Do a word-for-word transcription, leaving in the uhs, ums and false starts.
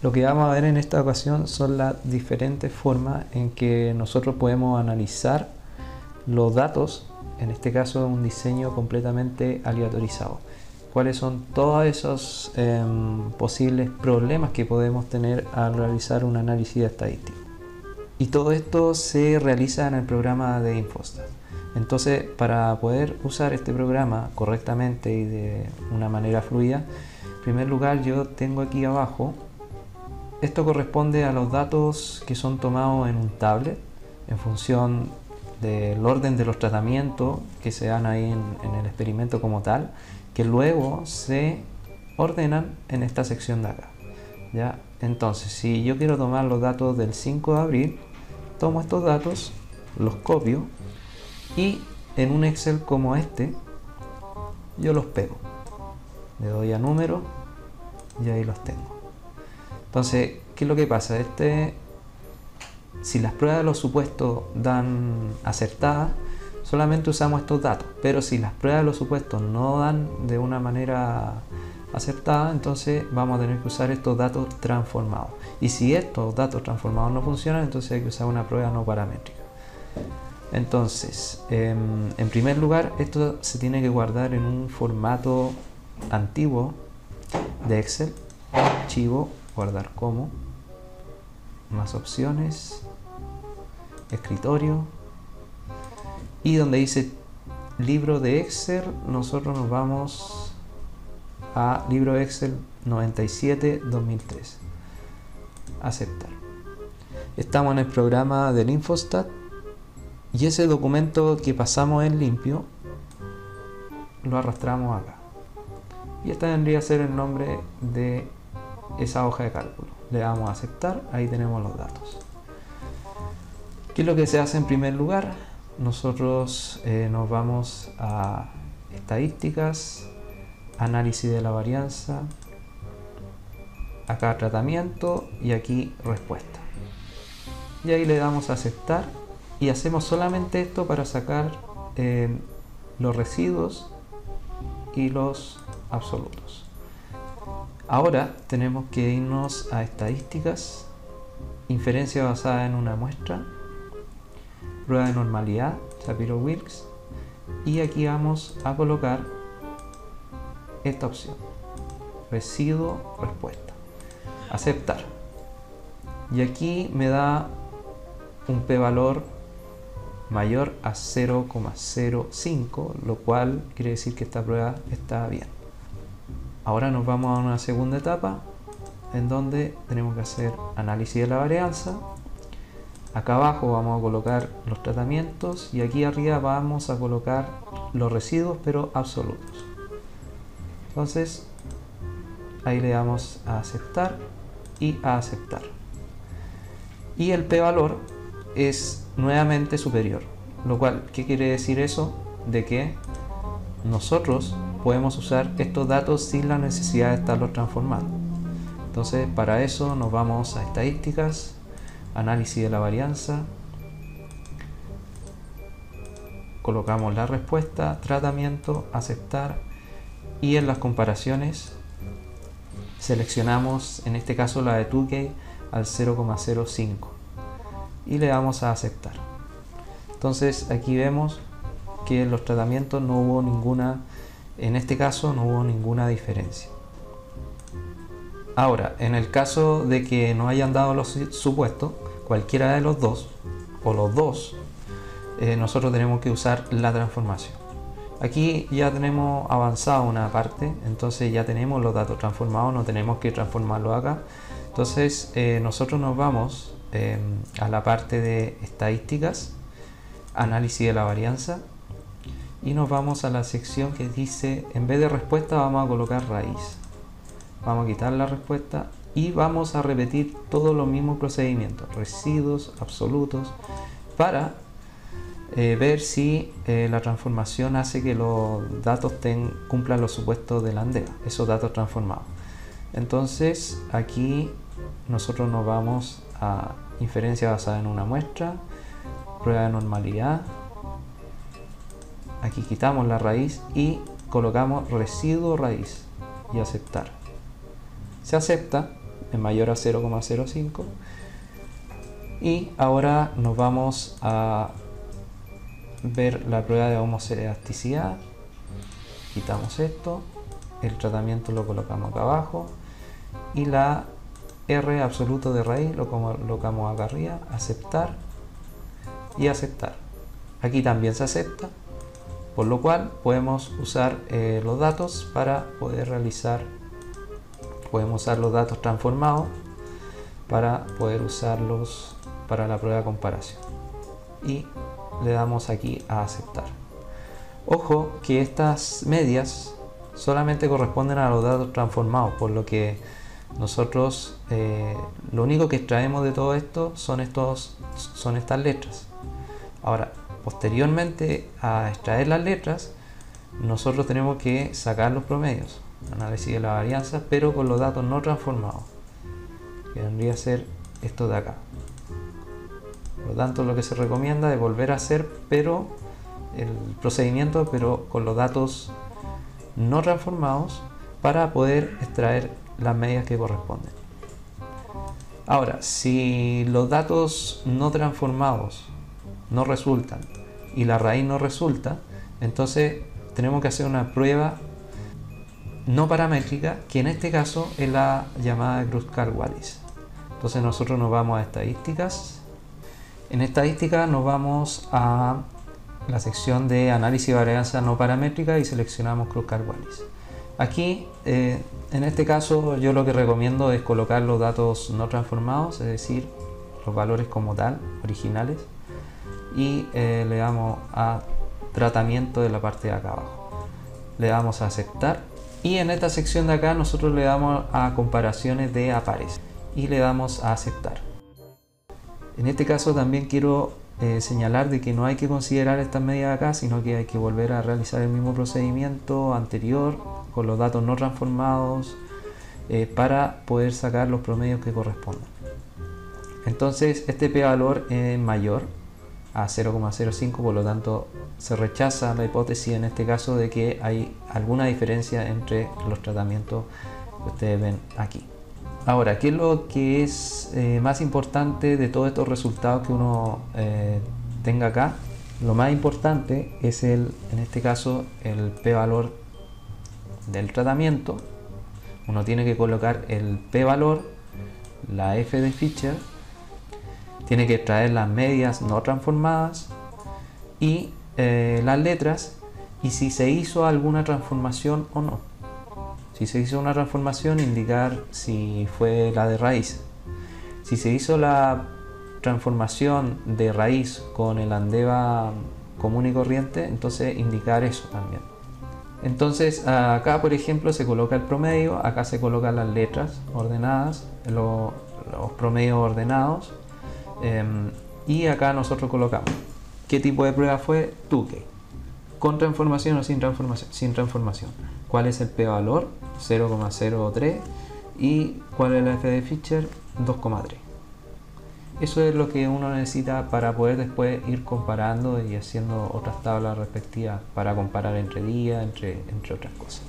Lo que vamos a ver en esta ocasión son las diferentes formas en que nosotros podemos analizar los datos, en este caso un diseño completamente aleatorizado. Cuáles son todos esos eh, posibles problemas que podemos tener al realizar un análisis estadístico. Y todo esto se realiza en el programa de InfoStat. Entonces, para poder usar este programa correctamente y de una manera fluida, en primer lugar yo tengo aquí abajo. Esto corresponde a los datos que son tomados en un tablet en función del orden de los tratamientos que se dan ahí en, en el experimento como tal, que luego se ordenan en esta sección de acá, ¿ya? Entonces, si yo quiero tomar los datos del cinco de abril, tomo estos datos, los copio y en un Excel como este yo los pego, le doy a número y ahí los tengo. Entonces, ¿qué es lo que pasa? Este, si las pruebas de los supuestos dan acertadas, solamente usamos estos datos. Pero si las pruebas de los supuestos no dan de una manera acertada, entonces vamos a tener que usar estos datos transformados. Y si estos datos transformados no funcionan, entonces hay que usar una prueba no paramétrica. Entonces, eh, en primer lugar, esto se tiene que guardar en un formato antiguo de Excel, archivo, guardar como, más opciones, escritorio, y donde dice libro de Excel, nosotros nos vamos a libro Excel noventa y siete dos mil tres, aceptar. Estamos en el programa del InfoStat y ese documento que pasamos en limpio lo arrastramos acá y este tendría que ser el nombre de esa hoja de cálculo. Le damos a aceptar, ahí tenemos los datos. ¿Qué es lo que se hace en primer lugar? Nosotros eh, nos vamos a estadísticas, análisis de la varianza, acá tratamiento y aquí respuesta. Y ahí le damos a aceptar y hacemos solamente esto para sacar eh, los residuos y los absolutos. Ahora tenemos que irnos a estadísticas, inferencia basada en una muestra, prueba de normalidad, Shapiro-Wilks, y aquí vamos a colocar esta opción, residuo, respuesta, aceptar. Y aquí me da un p-valor mayor a cero coma cero cinco, lo cual quiere decir que esta prueba está bien. Ahora nos vamos a una segunda etapa en donde tenemos que hacer análisis de la varianza. Acá abajo vamos a colocar los tratamientos y aquí arriba vamos a colocar los residuos pero absolutos. Entonces ahí le damos a aceptar y a aceptar. Y el p-valor es nuevamente superior. Lo cual, ¿qué quiere decir eso? De que nosotros podemos usar estos datos sin la necesidad de estarlos transformando. Entonces, para eso nos vamos a estadísticas, análisis de la varianza, colocamos la respuesta, tratamiento, aceptar, y en las comparaciones seleccionamos en este caso la de Tukey al cero coma cero cinco y le damos a aceptar. Entonces aquí vemos que en los tratamientos no hubo ninguna, en este caso no hubo ninguna diferencia. Ahora, en el caso de que no hayan dado los supuestos, cualquiera de los dos, o los dos, eh, nosotros tenemos que usar la transformación. Aquí ya tenemos avanzado una parte, entonces ya tenemos los datos transformados, no tenemos que transformarlos acá. Entonces eh, nosotros nos vamos eh, a la parte de estadísticas, análisis de la varianza, y nos vamos a la sección que dice, en vez de respuesta vamos a colocar raíz, vamos a quitar la respuesta y vamos a repetir todos los mismos procedimientos, residuos, absolutos, para eh, ver si eh, la transformación hace que los datos ten, cumplan los supuestos de la ANDEA, esos datos transformados. Entonces aquí nosotros nos vamos a inferencia basada en una muestra, prueba de normalidad. Aquí quitamos la raíz y colocamos residuo raíz y aceptar. Se acepta es mayor a cero coma cero cinco. Y ahora nos vamos a ver la prueba de homocelasticidad. Quitamos esto, el tratamiento lo colocamos acá abajo y la R absoluto de raíz lo colocamos acá arriba, aceptar y aceptar. Aquí también se acepta, por lo cual podemos usar eh, los datos para poder realizar, podemos usar los datos transformados para poder usarlos para la prueba de comparación. Y le damos aquí a aceptar. Ojo que estas medias solamente corresponden a los datos transformados, por lo que nosotros eh, lo único que extraemos de todo esto son, estos, son estas letras. Ahora, posteriormente a extraer las letras, nosotros tenemos que sacar los promedios, análisis de las varianzas, pero con los datos no transformados, que vendría a ser esto de acá. Por lo tanto, lo que se recomienda es volver a hacer pero el procedimiento, pero con los datos no transformados, para poder extraer las medias que corresponden. Ahora, si los datos no transformados no resultan y la raíz no resulta, entonces tenemos que hacer una prueba no paramétrica, que en este caso es la llamada Kruskal-Wallis. Entonces nosotros nos vamos a estadísticas. En estadística nos vamos a la sección de análisis de varianza no paramétrica y seleccionamos Kruskal-Wallis. Aquí, eh, en este caso, yo lo que recomiendo es colocar los datos no transformados, es decir, los valores como tal, originales, y eh, le damos a tratamiento de la parte de acá abajo. Le damos a aceptar y en esta sección de acá nosotros le damos a comparaciones de a pares y le damos a aceptar. En este caso también quiero eh, señalar de que no hay que considerar estas medidas acá, sino que hay que volver a realizar el mismo procedimiento anterior con los datos no transformados eh, para poder sacar los promedios que correspondan. Entonces este p-valor es mayor a cero coma cero cinco, por lo tanto se rechaza la hipótesis en este caso de que hay alguna diferencia entre los tratamientos que ustedes ven aquí. Ahora, ¿qué es lo que es eh, más importante de todos estos resultados que uno eh, tenga acá? Lo más importante es el, en este caso, el p-valor del tratamiento. Uno tiene que colocar el p-valor, la f de Fisher, tiene que traer las medias no transformadas y eh, las letras, y si se hizo alguna transformación o no. Si se hizo una transformación, indicar si fue la de raíz. Si se hizo la transformación de raíz con el ANDEA común y corriente, entonces indicar eso también. Entonces acá, por ejemplo, se coloca el promedio, acá se colocan las letras ordenadas, lo, los promedios ordenados. Um, y acá nosotros colocamos qué tipo de prueba fue, Tukey, con transformación o sin transformación, sin transformación, cuál es el p-valor, cero coma cero tres, y cuál es la f de Fisher, dos coma tres. Eso es lo que uno necesita para poder después ir comparando y haciendo otras tablas respectivas para comparar entre días, entre, entre otras cosas.